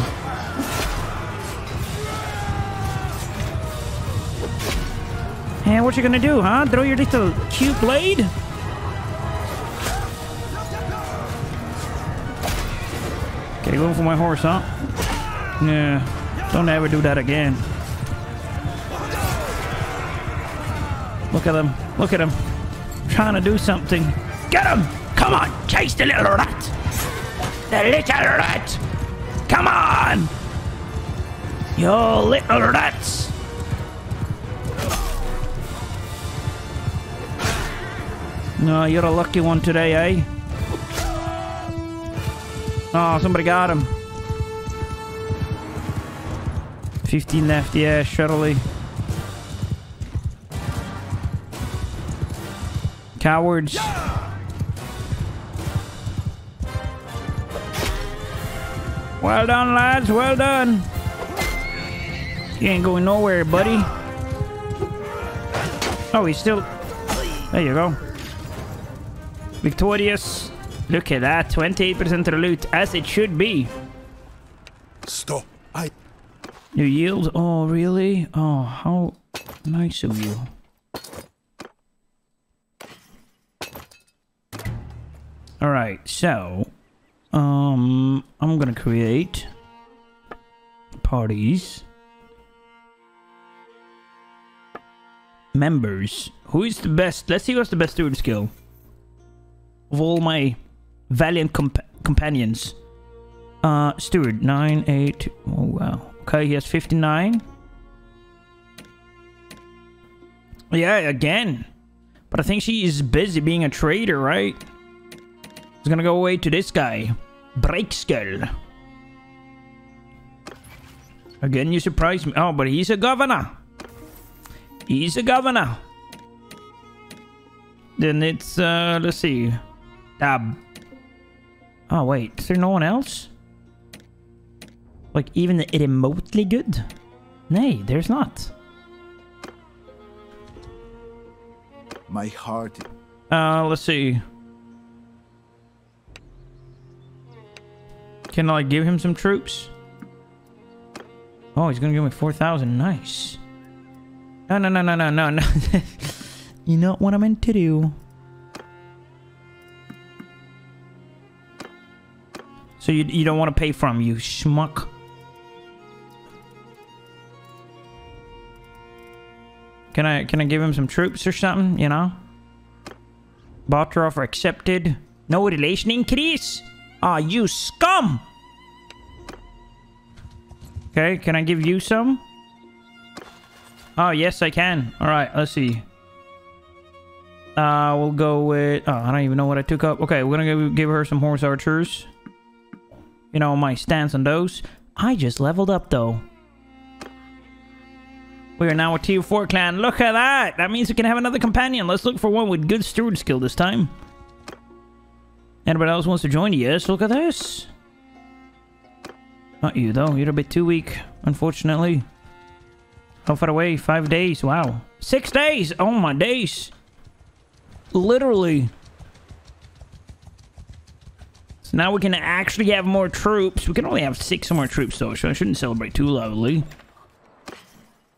And what you gonna do, huh? Throw your little cute blade? Okay, going for my horse, huh? Yeah. Don't ever do that again. Look at him. Look at him. Trying to do something. Get him! Come on! Chase the little rat! The little rat! Come on! You little rats! No, you're a lucky one today, eh? Oh, somebody got him. fifteen left, yeah, surely. Cowards. Yeah! Well done, lads, well done. You ain't going nowhere, buddy. Oh, he's still... There you go. Victorious. Look at that. twenty-eight percent of loot, as it should be. Stop. I... You yield? Oh, really? Oh, how nice of you. Alright, so... Um... I'm gonna create... Parties. Members. Who is the best? Let's see what's the best steward skill. Of all my valiant comp companions. Uh, Steward, nine, eight. Oh, wow. Okay, he has fifty-nine. Yeah, again. But I think she is busy being a traitor, right? She's gonna go away to this guy. Breakskull. Again, you surprised me. Oh, but he's a governor. He's a governor. Then it's, uh, let's see. Dab. Oh, wait. Is there no one else? Like, even remotely good? Nay, there's not. My heart. Uh, let's see. Can I give him some troops? Oh, he's gonna give me four thousand. Nice. No, no, no, no, no, no, no. You know what I meant to do. So you, you don't want to pay for him, you schmuck. Can I can I give him some troops or something? You know. Barter offer accepted. No relation increase. Ah, you scum. Okay, can I give you some? Oh yes, I can. All right, let's see. Uh, we'll go with. Oh, I don't even know what I took up. Okay, we're gonna give her some horse archers. You know, my stance on those. I just leveled up, though. We are now a tier four clan. Look at that! That means we can have another companion. Let's look for one with good steward skill this time. Anybody else wants to join? Yes, look at this. Not you, though. You're a bit too weak, unfortunately. How far away? Five days. Wow. Six days! Oh, my days. Literally. So now we can actually have more troops. We can only have six more troops, though, so I shouldn't celebrate too loudly.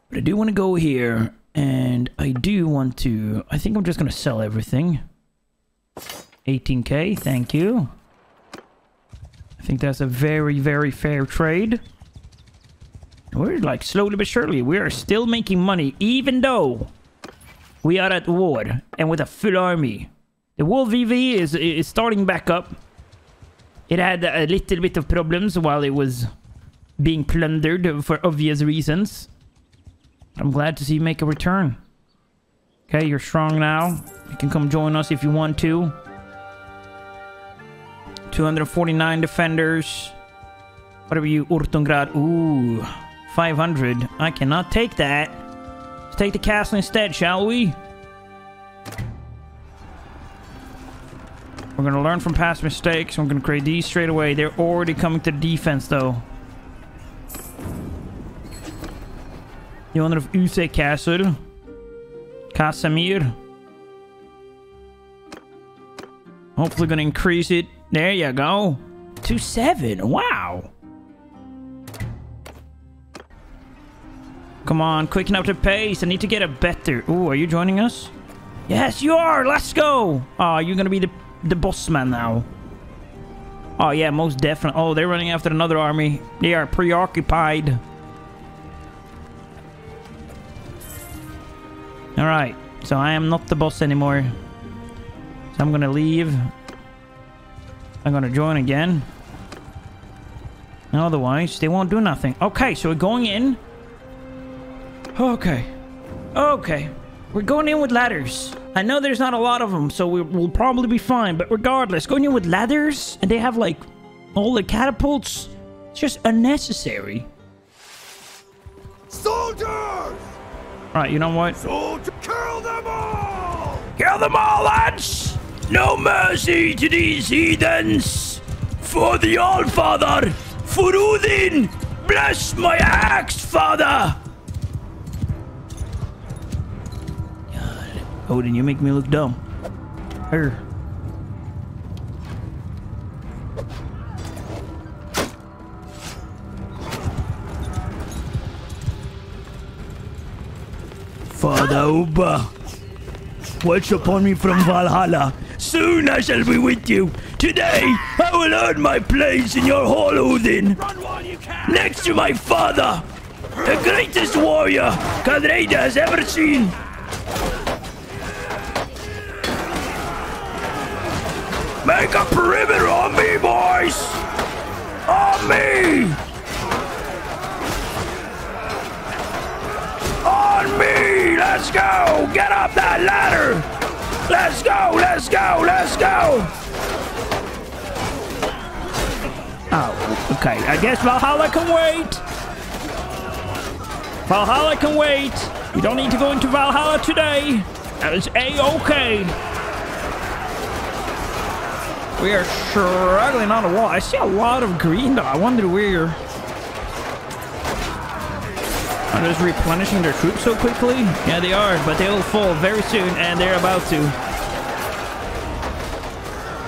But I do want to go here, and I do want to... I think I'm just going to sell everything. eighteen K, thank you. I think that's a very, very fair trade. We're like, slowly but surely, we are still making money, even though we are at war, and with a full army. The world V V is, is starting back up. It had a little bit of problems while it was being plundered for obvious reasons. I'm glad to see you make a return. Okay, you're strong now. You can come join us if you want to. two hundred forty-nine defenders. What are you, Urtungrad? Ooh, five hundred. I cannot take that. Let's take the castle instead, shall we? We're gonna learn from past mistakes. I'm gonna create these straight away. They're already coming to defense, though. The owner of Use Castle, Casimir. Hopefully gonna increase it. There you go. two seven. Wow. Come on, quicken up the pace. I need to get a better. Ooh, are you joining us? Yes, you are. Let's go. Oh, you're gonna be the the boss man now. Oh yeah, most definitely. Oh, they're running after another army. They are preoccupied. All right, so I am not the boss anymore. So I'm gonna leave. I'm gonna join again. Otherwise, they won't do nothing. Okay, so we're going in. Okay. Okay. We're going in with ladders. I know there's not a lot of them, so we will probably be fine. But regardless, going in with ladders, and they have, like, all the catapults. It's just unnecessary. Soldiers! Alright, you know what? Soldier, kill them all! Kill them all, lads! No mercy to these heathens! For the Allfather! For Odin! Bless my axe, father! God, Odin, you make me look dumb. Her. Father Ubba, watch upon me from Valhalla. Soon I shall be with you. Today, I will earn my place in your hall, Odin. Next to my father, the greatest warrior Calradia has ever seen. Make a perimeter on me, boys! On me! On me! Let's go! Get up that ladder! Let's go! Let's go! Let's go! Oh, okay. I guess Valhalla can wait! Valhalla can wait! We don't need to go into Valhalla today! That is A-okay! We are struggling on the wall. I see a lot of green, though. I wonder where... Are they just replenishing their troops so quickly? Yeah, they are, but they'll fall very soon, and they're about to.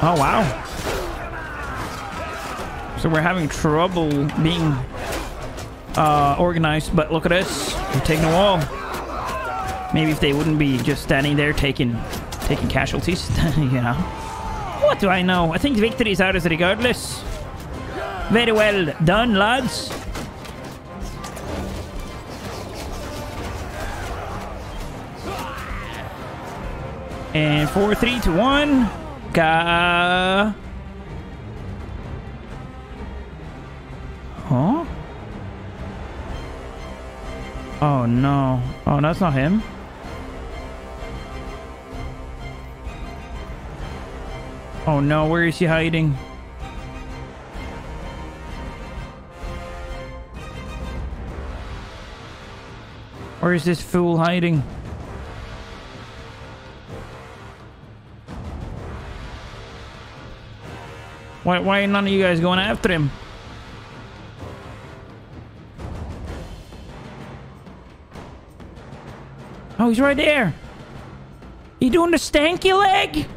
Oh, wow. So we're having trouble being uh, organized, but look at this. We're taking a wall. Maybe if they wouldn't be just standing there taking taking casualties, you know. What do I know? I think victory is ours regardless. Very well done, lads. And four, three, two, one. Ka. Huh? Oh no! Oh, that's not him. Oh no! Where is he hiding? Where is this fool hiding? Why, why are none of you guys going after him? Oh, he's right there. You doing the stanky leg?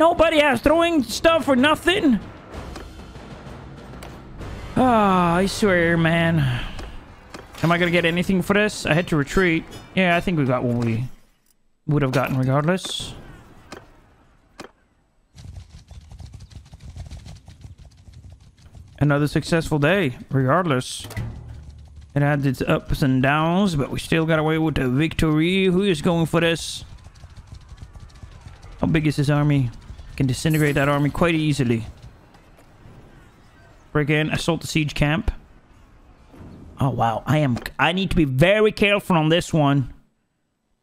Nobody has throwing stuff for nothing. Ah, oh, I swear, man. Am I going to get anything for this? I had to retreat. Yeah, I think we got what we would have gotten regardless. Another successful day, regardless. It had its ups and downs, but we still got away with a victory. Who is going for this? How big is his army? Can disintegrate that army quite easily. Break in, assault the siege camp. Oh wow, I am I need to be very careful on this one.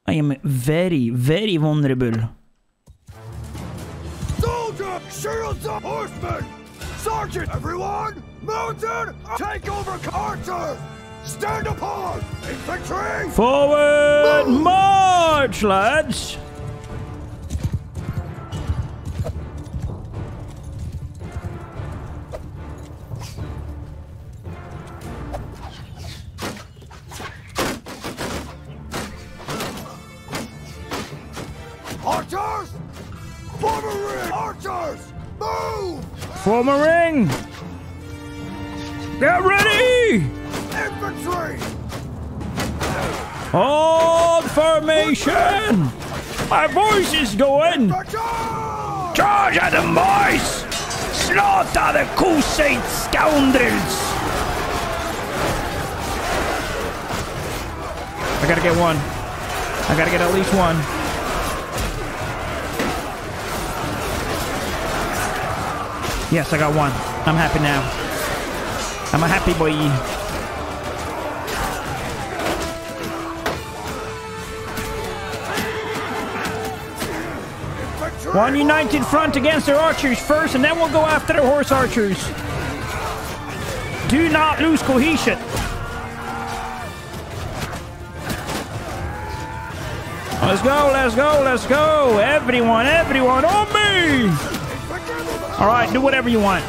I am very, very vulnerable. Soldier, shields up, horsemen! Sergeant, everyone! Mounted! Take over archers! Stand upon! Infantry! Forward! Move. March, lads! Archers! Form a ring! Archers! Move! Form a ring! Get ready! Infantry! Hold formation! My voice is going! Charge at the boys! Slaughter the Crusade scoundrels! I gotta get one. I gotta get at least one. Yes, I got one. I'm happy now. I'm a happy boy. One united front against their archers first, and then we'll go after the horse archers. Do not lose cohesion. Let's go, let's go, let's go. Everyone, everyone on me. All right, do whatever you want.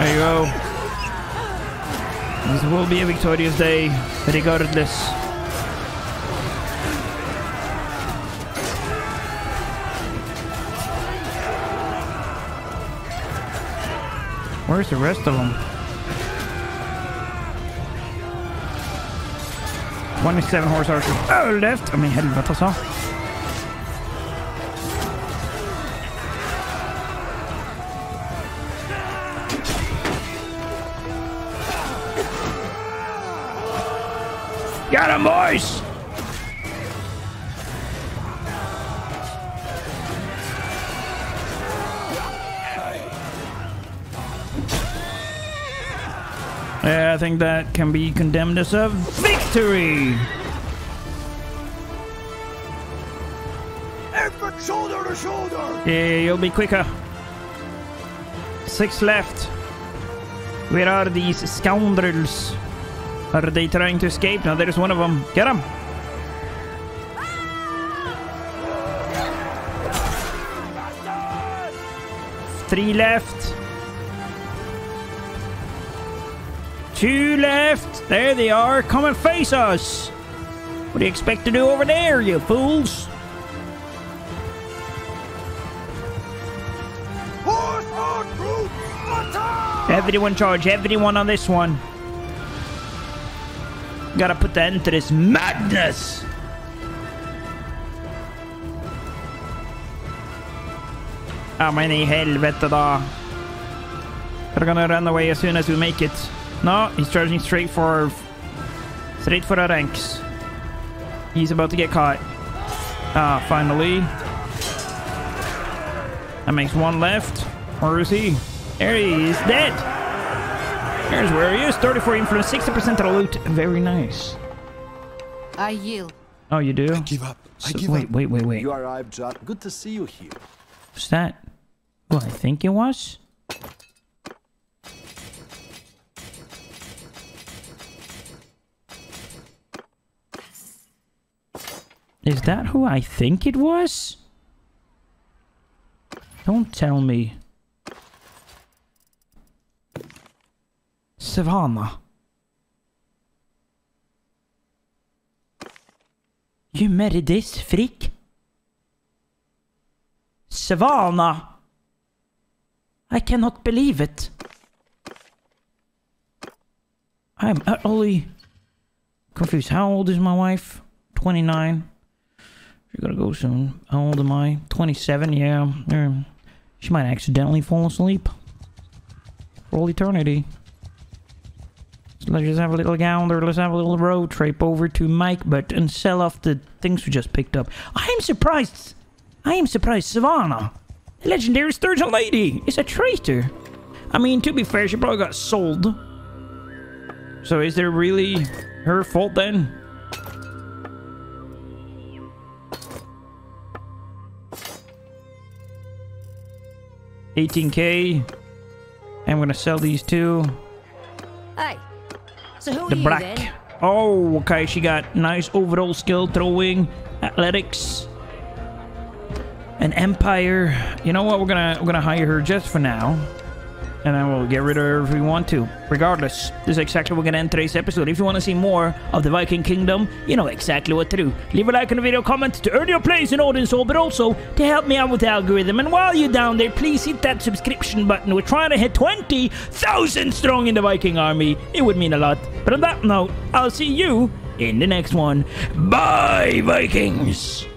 There you go. This will be a victorious day, regardless. Where's the rest of them? twenty-seven horse archers. Oh, left! I mean, heading left us all. Got him, boys! Yeah, I think that can be condemned as a victory! Effort shoulder to shoulder! Yeah, you'll be quicker. Six left. Where are these scoundrels? Are they trying to escape? Now there's one of them. Get him! Three left. Two left. There they are. Come and face us. What do you expect to do over there, you fools? Horse on group attack! Everyone charge. Everyone on this one. Gotta put the end to this madness. Ja, men I helvete da. They're gonna run away as soon as we make it. No, he's charging straight for straight for our ranks. He's about to get caught. Ah, finally. That makes one left. Where is he? There he is. Dead. Here's where he is. thirty-four influence, sixty percent of loot. Very nice. I yield. Oh, you do? I give up. I so, give wait, up. Wait, wait, wait. You arrived, John. Good to see you here. What's that? Well, I think it was. Is that who I think it was? Don't tell me. Savannah. You married this freak? Savannah! I cannot believe it. I'm utterly confused. How old is my wife? twenty-nine. She's gonna go soon. How old am I? twenty-seven, yeah. Um, she might accidentally fall asleep. For all eternity. So let's just have a little gander. Let's have a little road trip over to Mike but and sell off the things we just picked up. I am surprised. I am surprised Savannah, the legendary Sturgeon lady, is a traitor. I mean, to be fair, she probably got sold. So is there really her fault then? eighteen K. I'm gonna sell these two. Hey, so who the are you black. Then? Oh, okay. She got nice overall skill, throwing, athletics, an empire. You know what? We're gonna we're gonna hire her just for now, and then we'll get rid of her if we want to. Regardless, this is exactly we're gonna end today's episode. If you want to see more of the Viking Kingdom, you know exactly what to do. Leave a like on the video, comment to earn your place in Odin's Hall, but also to help me out with the algorithm. And while you're down there, please hit that subscription button. We're trying to hit twenty thousand strong in the Viking army. It would mean a lot. But on that note, I'll see you in the next one. Bye, Vikings!